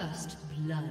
First blood.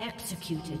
Executed.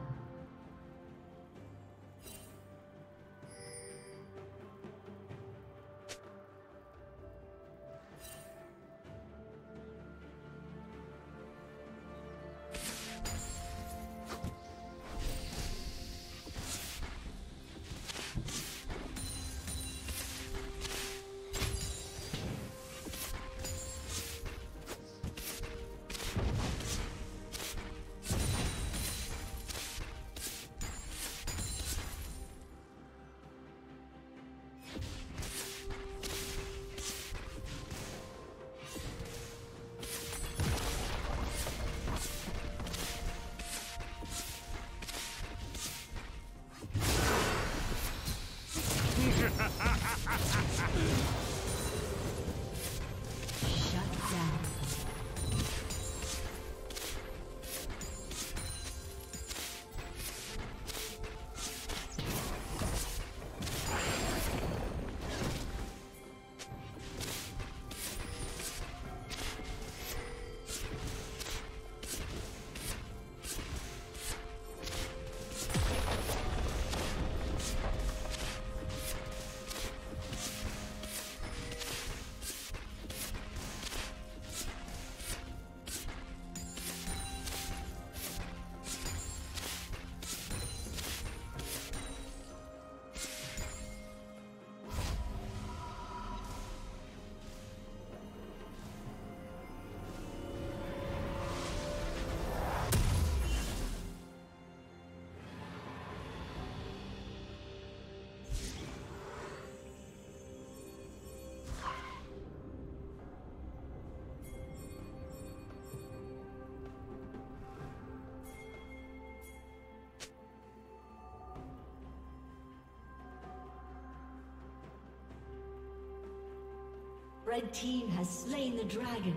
Red team has slain the dragon.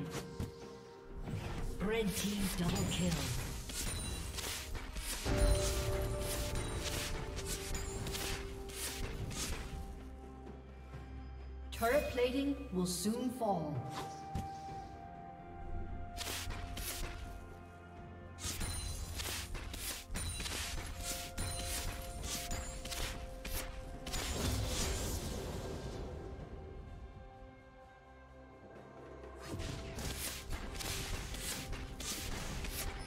Red team double kill. Turret plating will soon fall.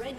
Red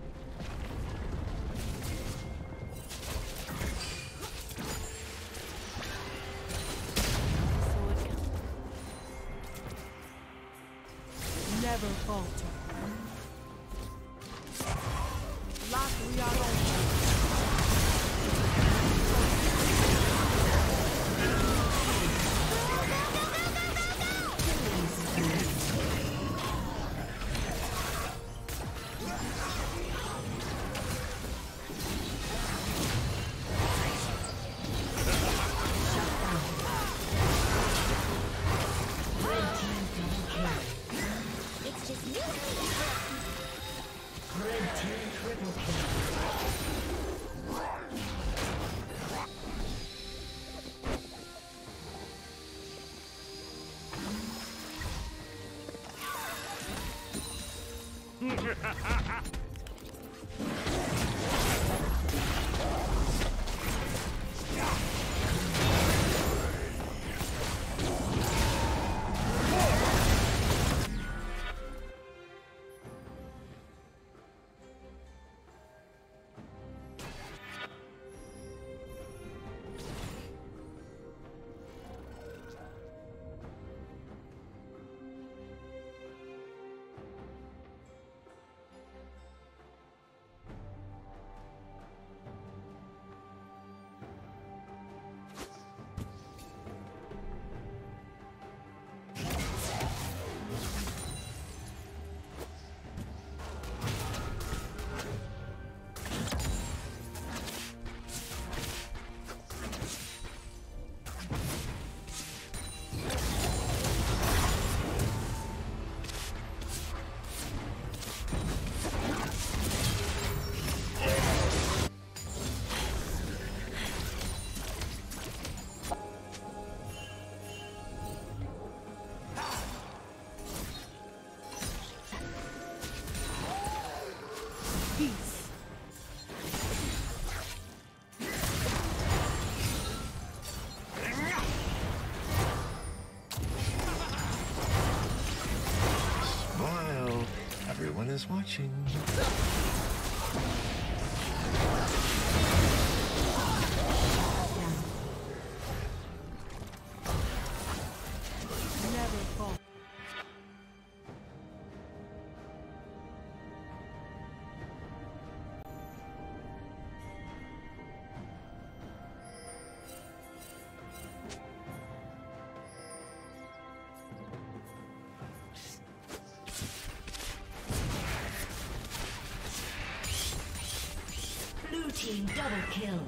Is watching. Team double kill.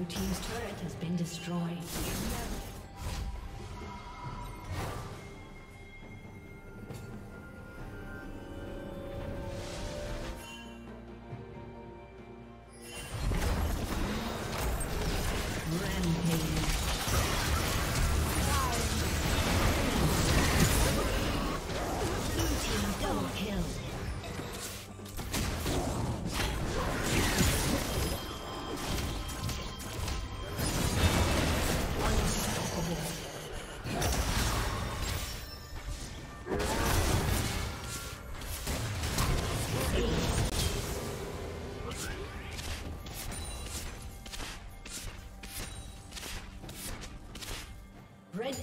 Blue team's turret has been destroyed. Red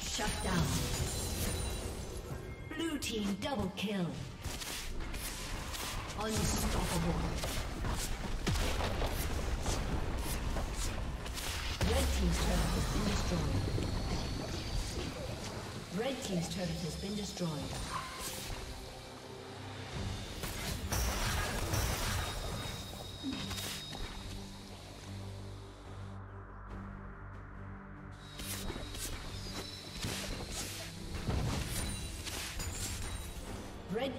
Shut down. Blue team double kill. Unstoppable. Red team's turret has been destroyed. Red team's turret has been destroyed. Red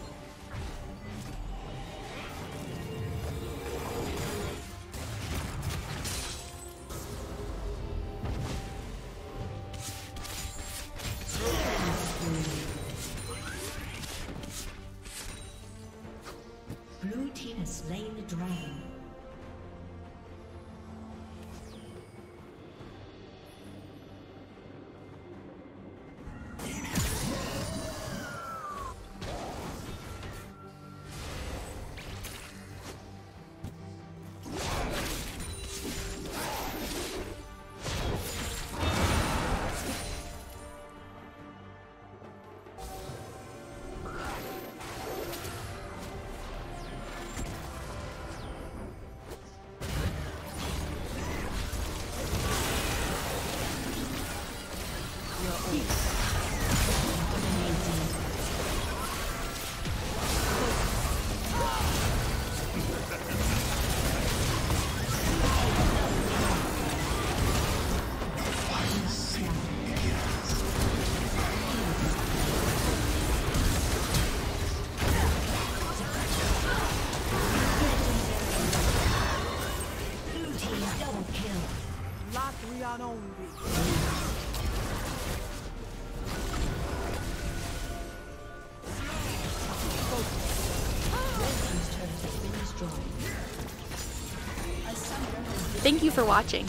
Thank you for watching.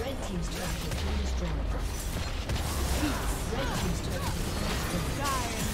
Red team's turret has been destroyed. Red team's turret has been destroyed.